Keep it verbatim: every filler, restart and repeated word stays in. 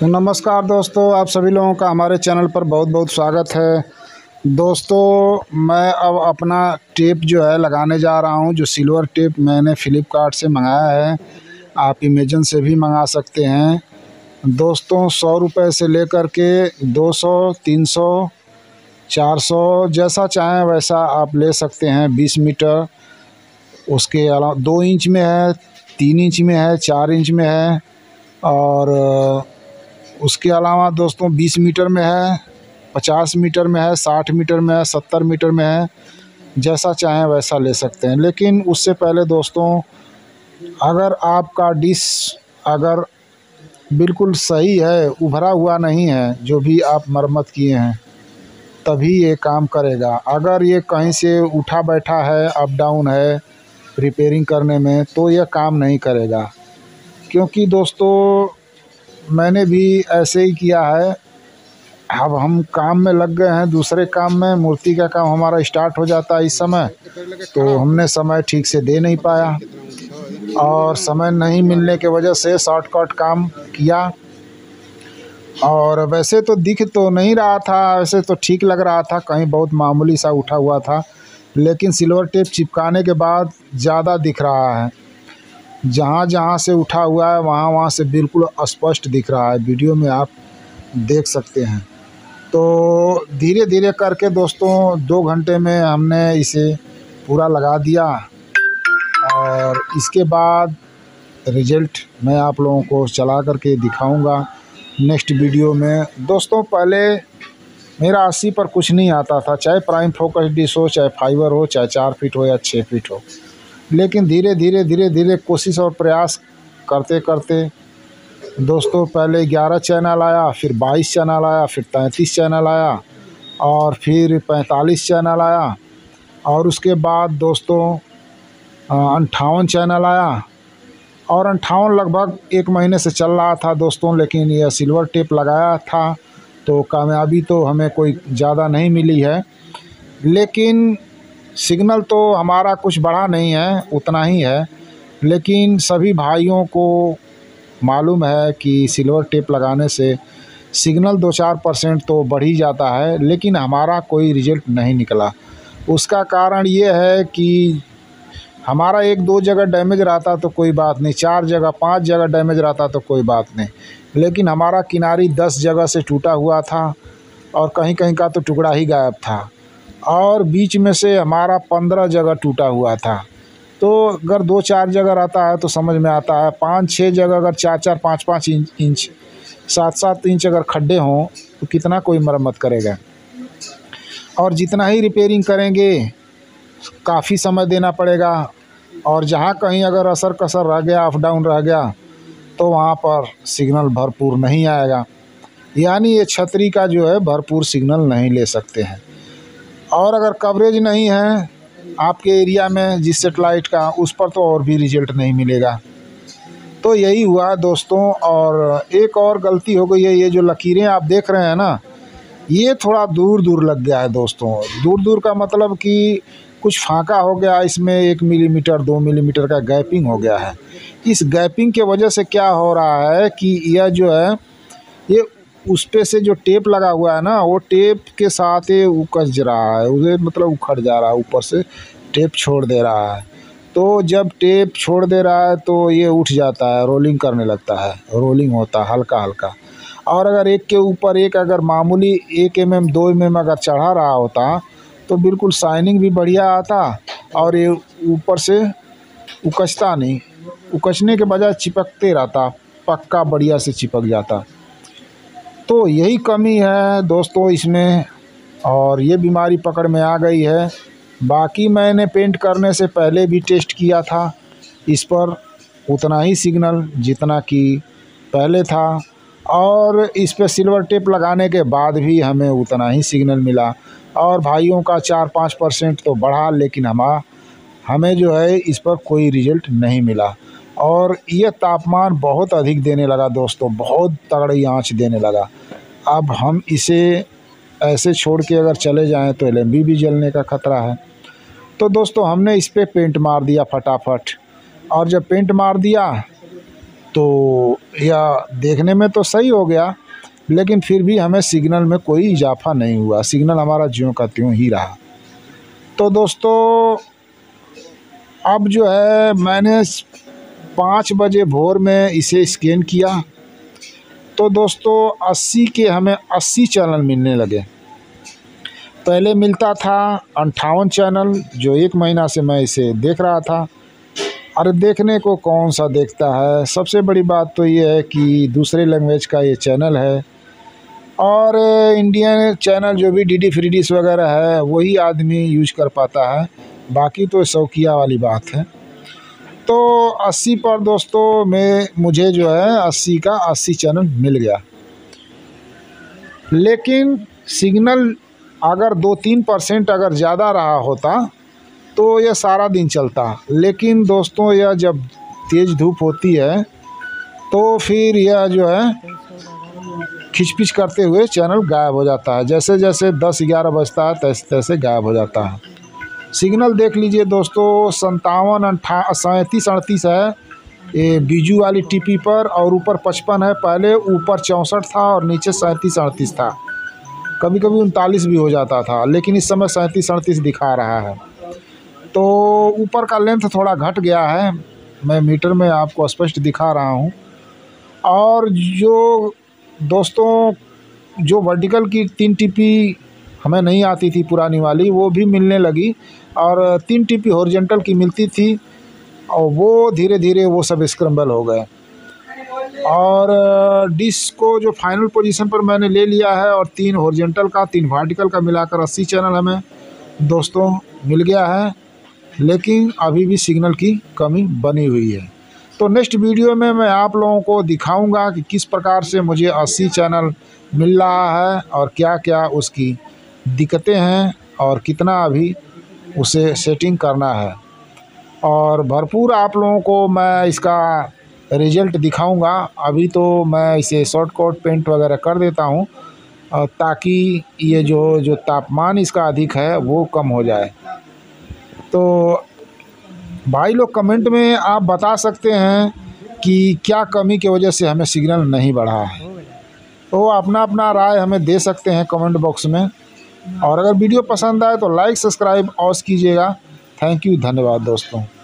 तो नमस्कार दोस्तों, आप सभी लोगों का हमारे चैनल पर बहुत बहुत स्वागत है। दोस्तों, मैं अब अपना टेप जो है लगाने जा रहा हूं, जो सिल्वर टेप मैंने फ्लिपकार्ट से मंगाया है। आप अमेजन से भी मंगा सकते हैं। दोस्तों, सौ रुपये से लेकर के दो सौ तीन सौ चार सौ जैसा चाहें वैसा आप ले सकते हैं। बीस मीटर उसके अलावा दो इंच में है, तीन इंच में है, चार इंच में है, और उसके अलावा दोस्तों बीस मीटर में है, पचास मीटर में है, साठ मीटर में है, सत्तर मीटर में है। जैसा चाहें वैसा ले सकते हैं। लेकिन उससे पहले दोस्तों, अगर आपका डिश अगर बिल्कुल सही है, उभरा हुआ नहीं है, जो भी आप मरम्मत किए हैं, तभी ये काम करेगा। अगर ये कहीं से उठा बैठा है, अप डाउन है रिपेयरिंग करने में, तो यह काम नहीं करेगा। क्योंकि दोस्तों मैंने भी ऐसे ही किया है। अब हम काम में लग गए हैं, दूसरे काम में, मूर्ति का काम हमारा स्टार्ट हो जाता है इस समय, तो हमने समय ठीक से दे नहीं पाया और समय नहीं मिलने के वजह से शॉर्टकट काम किया। और वैसे तो दिख तो नहीं रहा था, वैसे तो ठीक लग रहा था, कहीं बहुत मामूली सा उठा हुआ था, लेकिन सिल्वर टेप चिपकाने के बाद ज़्यादा दिख रहा है। जहाँ जहाँ से उठा हुआ है वहाँ वहाँ से बिल्कुल स्पष्ट दिख रहा है। वीडियो में आप देख सकते हैं। तो धीरे धीरे करके दोस्तों दो घंटे में हमने इसे पूरा लगा दिया और इसके बाद रिजल्ट मैं आप लोगों को चला करके दिखाऊंगा नेक्स्ट वीडियो में। दोस्तों, पहले मेरा अस्सी पर कुछ नहीं आता था, चाहे प्राइम फोकस डिश हो, चाहे फाइबर हो, चाहे चार फीट हो या छः फीट हो। लेकिन धीरे धीरे धीरे धीरे कोशिश और प्रयास करते करते दोस्तों पहले ग्यारह चैनल आया, फिर बाईस चैनल आया, फिर तैंतीस चैनल आया और फिर पैंतालीस चैनल आया, और उसके बाद दोस्तों अंठावन चैनल आया। और अंठावन लगभग एक महीने से चल रहा था दोस्तों। लेकिन यह सिल्वर टेप लगाया था तो कामयाबी तो हमें कोई ज़्यादा नहीं मिली है, लेकिन सिग्नल तो हमारा कुछ बढ़ा नहीं है, उतना ही है। लेकिन सभी भाइयों को मालूम है कि सिल्वर टेप लगाने से सिग्नल दो चार परसेंट तो बढ़ ही जाता है, लेकिन हमारा कोई रिजल्ट नहीं निकला। उसका कारण ये है कि हमारा एक दो जगह डैमेज रहता तो कोई बात नहीं, चार जगह पांच जगह डैमेज रहता तो कोई बात नहीं, लेकिन हमारा किनारी दस जगह से टूटा हुआ था और कहीं कहीं का तो टुकड़ा ही गायब था, और बीच में से हमारा पंद्रह जगह टूटा हुआ था। तो अगर दो चार जगह रहता है तो समझ में आता है, पाँच छः जगह अगर चार चार पाँच पाँच इंच इंच सात सात इंच अगर खड्डे हों तो कितना कोई मरम्मत करेगा। और जितना ही रिपेयरिंग करेंगे काफ़ी समय देना पड़ेगा, और जहाँ कहीं अगर असर कसर रह गया, अप डाउन रह गया, तो वहाँ पर सिग्नल भरपूर नहीं आएगा। यानी ये छतरी का जो है भरपूर सिग्नल नहीं ले सकते हैं। और अगर कवरेज नहीं है आपके एरिया में जिस सैटलाइट का, उस पर तो और भी रिजल्ट नहीं मिलेगा। तो यही हुआ दोस्तों। और एक और गलती हो गई है, ये जो लकीरें आप देख रहे हैं ना, ये थोड़ा दूर दूर लग गया है दोस्तों। दूर दूर का मतलब कि कुछ फाँका हो गया, इसमें एक मिलीमीटर दो मिलीमीटर का गैपिंग हो गया है। इस गैपिंग के वजह से क्या हो रहा है कि यह जो है, ये उस पे से जो टेप लगा हुआ है ना, वो टेप के साथ ये उकस रहा है, उसे मतलब उखड़ जा रहा है, ऊपर से टेप छोड़ दे रहा है। तो जब टेप छोड़ दे रहा है तो ये उठ जाता है, रोलिंग करने लगता है, रोलिंग होता है हल्का हल्का। और अगर एक के ऊपर एक अगर मामूली एक एम एम दो एम एम अगर चढ़ा रहा होता तो बिल्कुल शाइनिंग भी बढ़िया आता, और ये ऊपर से उकसता नहीं, उकसने के बजाय चिपकते रहता, पक्का बढ़िया से चिपक जाता। तो यही कमी है दोस्तों इसमें, और ये बीमारी पकड़ में आ गई है। बाकी मैंने पेंट करने से पहले भी टेस्ट किया था इस पर, उतना ही सिग्नल जितना कि पहले था, और इस पर सिल्वर टेप लगाने के बाद भी हमें उतना ही सिग्नल मिला। और भाइयों का चार पाँच परसेंट तो बढ़ा, लेकिन हमारा हमें जो है इस पर कोई रिजल्ट नहीं मिला। और यह तापमान बहुत अधिक देने लगा दोस्तों, बहुत तगड़ी आंच देने लगा। अब हम इसे ऐसे छोड़ के अगर चले जाएं तो एलएमबी भी जलने का खतरा है। तो दोस्तों हमने इस पर पे पेंट मार दिया फटाफट, और जब पेंट मार दिया तो या देखने में तो सही हो गया, लेकिन फिर भी हमें सिग्नल में कोई इजाफा नहीं हुआ, सिग्नल हमारा ज्यों का त्यों ही रहा। तो दोस्तों अब जो है मैंने पाँच बजे भोर में इसे स्कैन किया तो दोस्तों अस्सी के हमें अस्सी चैनल मिलने लगे। पहले मिलता था अंठावन चैनल, जो एक महीना से मैं इसे देख रहा था। अरे देखने को कौन सा देखता है, सबसे बड़ी बात तो ये है कि दूसरे लैंग्वेज का ये चैनल है और इंडियन चैनल जो भी डी डी फ्री डिश वगैरह है वही आदमी यूज कर पाता है, बाकी तो शौकिया वाली बात है। तो अस्सी पर दोस्तों में मुझे जो है अस्सी का अस्सी चैनल मिल गया, लेकिन सिग्नल अगर दो तीन परसेंट अगर ज़्यादा रहा होता तो यह सारा दिन चलता, लेकिन दोस्तों यह जब तेज़ धूप होती है तो फिर यह जो है खिचपिच करते हुए चैनल गायब हो जाता है। जैसे जैसे दस ग्यारह बजता है तैसे तैसे गायब हो जाता है। सिग्नल देख लीजिए दोस्तों संतावन अट्ठा सैंतीस अड़तीस है ये बीजू वाली टीपी पर, और ऊपर पचपन है, पहले ऊपर चौंसठ था और नीचे सैंतीस अड़तीस था, कभी कभी उनतालीस भी हो जाता था, लेकिन इस समय सैंतीस अड़तीस दिखा रहा है। तो ऊपर का लेंथ थोड़ा घट गया है, मैं मीटर में आपको स्पष्ट दिखा रहा हूँ। और जो दोस्तों जो वर्टिकल की तीन टीपी हमें नहीं आती थी पुरानी वाली, वो भी मिलने लगी, और तीन टीपी हॉरिजॉन्टल की मिलती थी और वो धीरे धीरे वो सब स्क्रम्बल हो गए। और डिश को जो फाइनल पोजीशन पर मैंने ले लिया है, और तीन हॉरिजॉन्टल का तीन वर्टिकल का मिलाकर अस्सी चैनल हमें दोस्तों मिल गया है, लेकिन अभी भी सिग्नल की कमी बनी हुई है। तो नेक्स्ट वीडियो में मैं आप लोगों को दिखाऊँगा कि किस प्रकार से मुझे अस्सी चैनल मिल रहा है और क्या क्या उसकी दिक्कतें हैं और कितना अभी उसे सेटिंग करना है, और भरपूर आप लोगों को मैं इसका रिजल्ट दिखाऊंगा। अभी तो मैं इसे शॉर्ट कोट पेंट वगैरह कर देता हूं ताकि ये जो जो तापमान इसका अधिक है वो कम हो जाए। तो भाई लोग कमेंट में आप बता सकते हैं कि क्या कमी की वजह से हमें सिग्नल नहीं बढ़ा है, तो अपना अपना राय हमें दे सकते हैं कमेंट बॉक्स में। और अगर वीडियो पसंद आए तो लाइक सब्सक्राइब अवश्य कीजिएगा। थैंक यू, धन्यवाद दोस्तों।